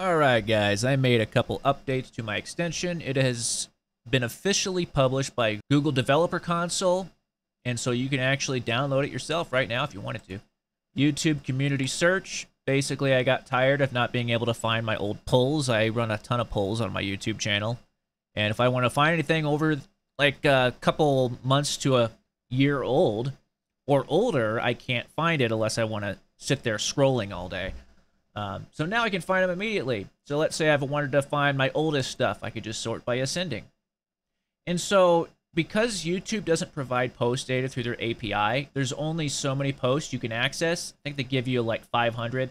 Alright guys, I made a couple updates to my extension. It has been officially published by Google Developer Console, and so you can actually download it yourself right now if you wanted to. YouTube community search. Basically, I got tired of not being able to find my old polls. I run a ton of polls on my YouTube channel, and if I want to find anything over like a couple months to a year old or older, I can't find it unless I want to sit there scrolling all day. So now I can find them immediately. So let's say I've wanted to find my oldest stuff. I could just sort by ascending. And so because YouTube doesn't provide post data through their API, there's only so many posts you can access. I think they give you like 500.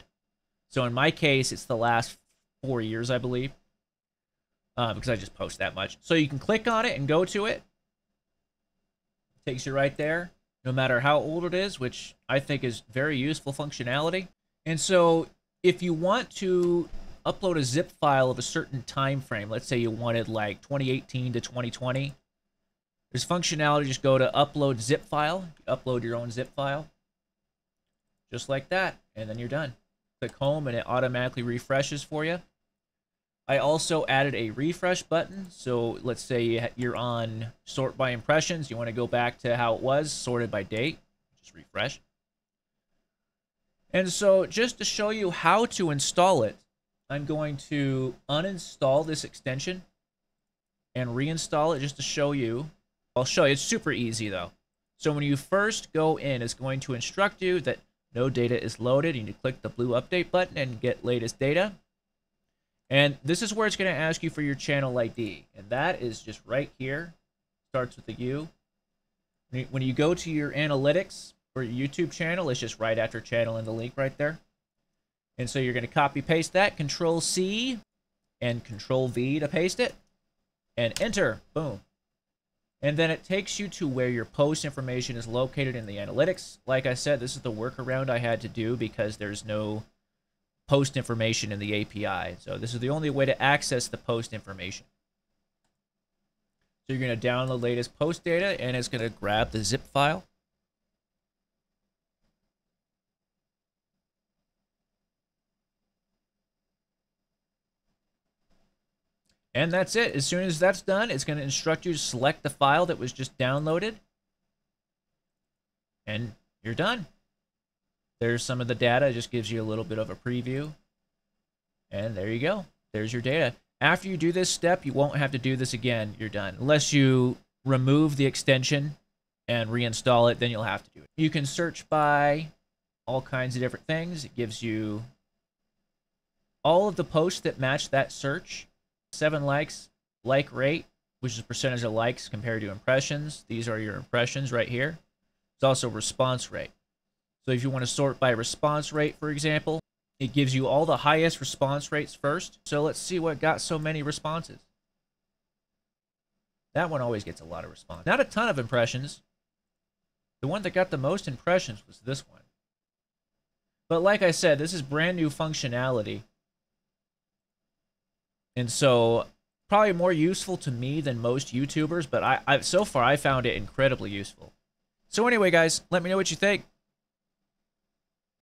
So in my case, it's the last 4 years, I believe, because I just post that much. So you can click on it and go to it. It takes you right there, no matter how old it is, which I think is very useful functionality. And so if you want to upload a zip file of a certain time frame, let's say you wanted like 2018 to 2020, there's functionality. Just go to upload zip file, upload your own zip file, just like that, and then you're done. Click home and it automatically refreshes for you. I also added a refresh button. So let's say you're on sort by impressions. You want to go back to how it was sorted by date, just refresh. And so just to show you how to install it, I'm going to uninstall this extension and reinstall it just to show you. I'll show you. It's super easy, though. So when you first go in, it's going to instruct you that no data is loaded. You need to click the blue update button and get latest data. And this is where it's going to ask you for your channel ID. And that is just right here. Starts with a U. When you go to your analytics, for your YouTube channel, it's just right after channel in the link right there. And so you're going to copy paste that, control C and control V to paste it, and enter, boom. And then it takes you to where your post information is located in the analytics. Like I said, this is the workaround I had to do because there's no post information in the API. So this is the only way to access the post information. So you're going to download the latest post data, and it's going to grab the zip file. And that's it. As soon as that's done, it's going to instruct you to select the file that was just downloaded. And you're done. There's some of the data. It just gives you a little bit of a preview. And there you go. There's your data. After you do this step, you won't have to do this again. You're done. Unless you remove the extension and reinstall it, then you'll have to do it. You can search by all kinds of different things. It gives you all of the posts that match that search. 7 likes, like rate, which is percentage of likes compared to impressions. These are your impressions right here. It's also response rate. So if you want to sort by response rate, for example, it gives you all the highest response rates first. So let's see what got so many responses. That one always gets a lot of response. Not a ton of impressions. The one that got the most impressions was this one. But like I said, this is brand new functionality. And so probably more useful to me than most YouTubers, but so far I found it incredibly useful. So anyway, guys, let me know what you think.